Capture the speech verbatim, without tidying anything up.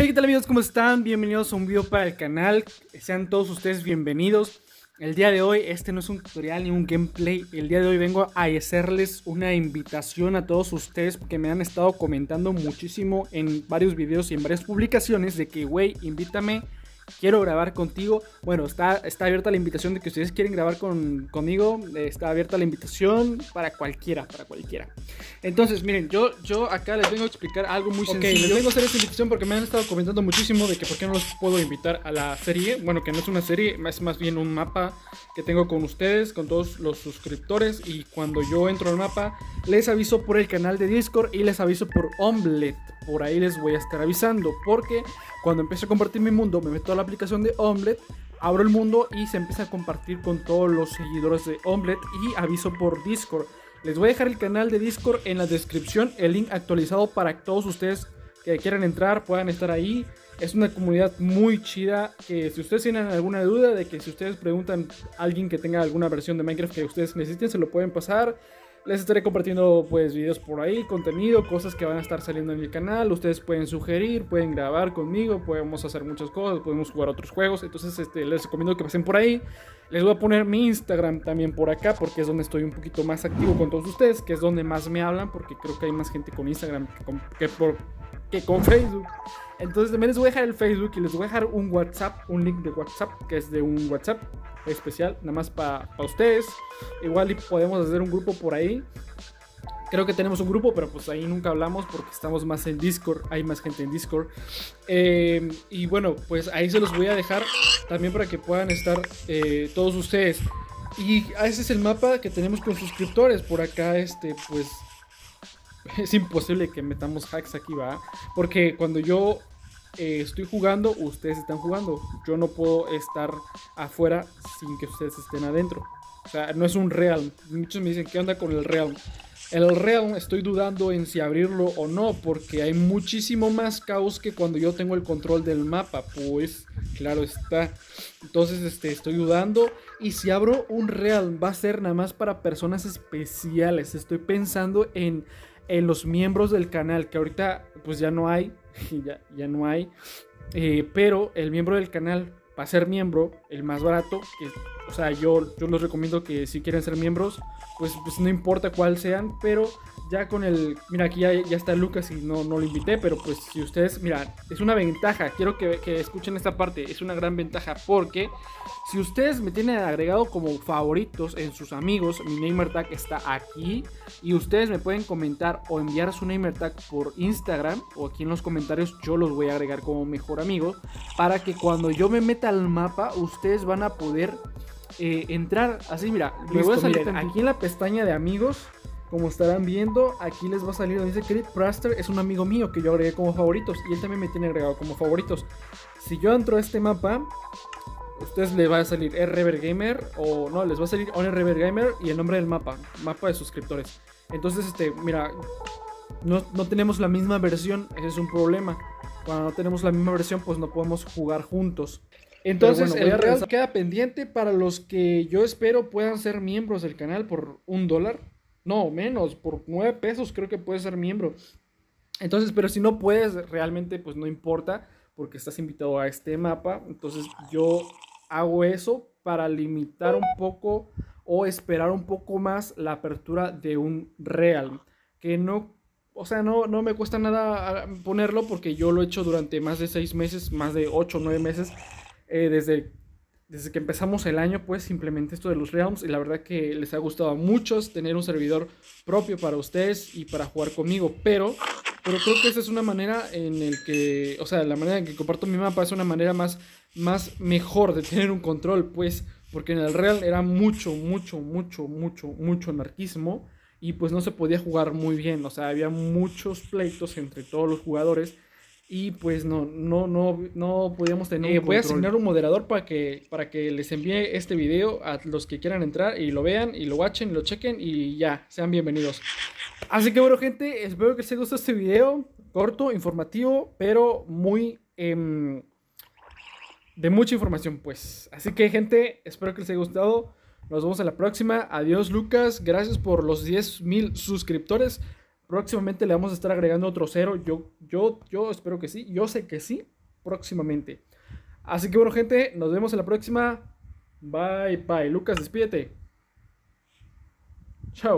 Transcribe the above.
Hey, ¿qué tal amigos? ¿Cómo están? Bienvenidos a un video para el canal. Sean todos ustedes bienvenidos. El día de hoy, este no es un tutorial ni un gameplay. El día de hoy vengo a hacerles una invitación a todos ustedes, porque me han estado comentando muchísimo en varios videos y en varias publicaciones de que, güey, invítame, quiero grabar contigo. Bueno, está, está abierta la invitación de que ustedes quieren grabar con, conmigo. Está abierta la invitación para cualquiera, para cualquiera. Entonces, miren, yo, yo acá les vengo a explicar algo muy okay, sencillo. Les vengo a hacer esta invitación porque me han estado comentando muchísimo de que por qué no los puedo invitar a la serie. Bueno, que no es una serie, es más bien un mapa que tengo con ustedes, con todos los suscriptores. Y cuando yo entro al mapa, les aviso por el canal de Discord y les aviso por Omlet. Por ahí les voy a estar avisando, porque cuando empiezo a compartir mi mundo, me meto a la aplicación de Omlet, abro el mundo y se empieza a compartir con todos los seguidores de Omlet y aviso por Discord. Les voy a dejar el canal de Discord en la descripción, el link actualizado para que todos ustedes que quieran entrar puedan estar ahí. Es una comunidad muy chida, que si ustedes tienen alguna duda, de que si ustedes preguntan a alguien que tenga alguna versión de Minecraft que ustedes necesiten, se lo pueden pasar. Les estaré compartiendo pues videos por ahí, contenido, cosas que van a estar saliendo en el canal. Ustedes pueden sugerir, pueden grabar conmigo, podemos hacer muchas cosas, podemos jugar otros juegos. Entonces este, les recomiendo que pasen por ahí. Les voy a poner mi Instagram también por acá, porque es donde estoy un poquito más activo con todos ustedes, que es donde más me hablan, porque creo que hay más gente con Instagram que con, que por, que con Facebook. Entonces también les voy a dejar el Facebook y les voy a dejar un WhatsApp, un link de WhatsApp, que es de un WhatsApp especial, nada más para pa ustedes. Igual podemos hacer un grupo por ahí. Creo que tenemos un grupo, pero pues ahí nunca hablamos porque estamos más en Discord. Hay más gente en Discord. Eh, y bueno, pues ahí se los voy a dejar también para que puedan estar eh, todos ustedes. Y ese es el mapa que tenemos con suscriptores. Por acá, este, pues es imposible que metamos hacks aquí, ¿va? Porque cuando yo Eh, estoy jugando, ustedes están jugando. Yo no puedo estar afuera sin que ustedes estén adentro. O sea, no es un Realm. Muchos me dicen, ¿qué onda con el Realm? El Realm estoy dudando en si abrirlo o no, porque hay muchísimo más caos que cuando yo tengo el control del mapa. Pues, claro está. Entonces, este, estoy dudando. Y si abro un Realm, va a ser nada más para personas especiales. Estoy pensando en, en los miembros del canal, que ahorita pues ya no hay. Ya, ya no hay, eh, pero el miembro del canal, para ser miembro, el más barato, que, o sea, yo, yo les recomiendo que si quieren ser miembros, pues, pues no importa cuál sean, pero ya con el, mira, aquí ya, ya está Lucas y no, no lo invité, pero pues si ustedes, mira, es una ventaja, quiero que, que escuchen esta parte, es una gran ventaja, porque si ustedes me tienen agregado como favoritos en sus amigos, mi Gamer Tag está aquí y ustedes me pueden comentar o enviar su Gamer Tag por Instagram o aquí en los comentarios yo los voy a agregar como mejor amigo para que cuando yo me meta al mapa ustedes van a poder eh, entrar así, mira, me voy a salir miren, aquí en la pestaña de amigos. Como estarán viendo, aquí les va a salir donde dice Crit Praster, es un amigo mío que yo agregué como favoritos y él también me tiene agregado como favoritos. Si yo entro a este mapa, ustedes les va a salir OneReverGamer o no, les va a salir OneReverGamer y el nombre del mapa, mapa de suscriptores. Entonces, este, mira, no, no tenemos la misma versión, ese es un problema. Cuando no tenemos la misma versión, pues no podemos jugar juntos. Entonces bueno, el Realm queda pendiente para los que yo espero puedan ser miembros del canal por un dólar. No, menos, por nueve pesos creo que puedes ser miembro. Entonces, pero si no puedes, realmente pues no importa, porque estás invitado a este mapa. Entonces yo hago eso para limitar un poco o esperar un poco más la apertura de un Realm. Que no, o sea, no, no me cuesta nada ponerlo porque yo lo he hecho durante más de seis meses, más de ocho o nueve meses, eh, desde... Desde que empezamos el año, pues simplemente esto de los Realms. Y la verdad que les ha gustado a muchos tener un servidor propio para ustedes y para jugar conmigo. Pero, pero creo que esa es una manera en el que, o sea, la manera en que comparto mi mapa es una manera más, más mejor de tener un control. Pues porque en el Realm era mucho, mucho, mucho, mucho, mucho anarquismo. Y pues no se podía jugar muy bien. O sea, había muchos pleitos entre todos los jugadores. Y pues no, no, no, no podíamos tener eh, un voy a asignar un moderador para que, para que les envíe este video a los que quieran entrar y lo vean y lo watchen, lo chequen y ya, sean bienvenidos. Así que bueno gente, espero que les guste este video, corto, informativo, pero muy eh, de mucha información pues. Así que gente, espero que les haya gustado, nos vemos en la próxima. Adiós Lucas, gracias por los diez mil suscriptores. Próximamente le vamos a estar agregando otro cero. Yo, yo, yo espero que sí. Yo sé que sí, próximamente. Así que bueno, gente, nos vemos en la próxima. Bye, bye. Lucas, despídete. Chao.